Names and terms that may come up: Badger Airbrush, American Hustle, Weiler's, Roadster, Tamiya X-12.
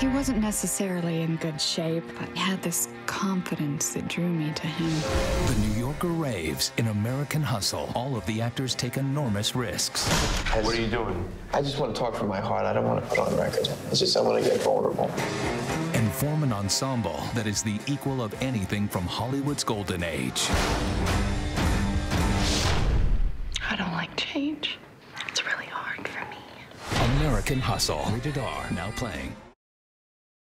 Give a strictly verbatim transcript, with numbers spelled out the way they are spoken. He wasn't necessarily in good shape, but had this confidence that drew me to him. The New Yorker raves in American Hustle. All of the actors take enormous risks. Hey, what are you doing? I just want to talk from my heart. I don't want to put on record. It's just I want to get vulnerable. And form an ensemble that is the equal of anything from Hollywood's golden age. I don't like change. It's really hard for me. American Hustle. Rated R. Now playing.